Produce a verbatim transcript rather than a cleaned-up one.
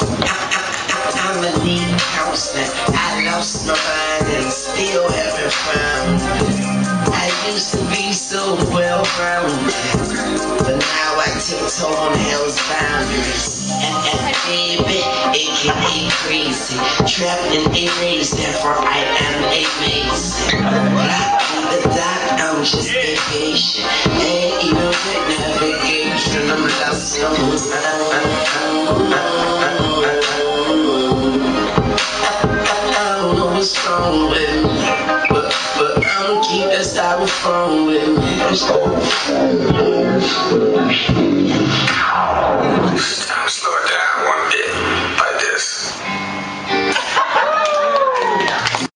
I'm a lead counselor. I lost my mind and still haven't found. I used to be so well-rounded, but now I tiptoe on hell's boundaries. And, and baby, it can be crazy. Trapped and erased, therefore I am a mason. Well, I the doc, I'm just impatient. Ain't even good navigation. I'm lost in my mind. Strong with me, but, but I'ma keep that styrofoam with me. Slow it down.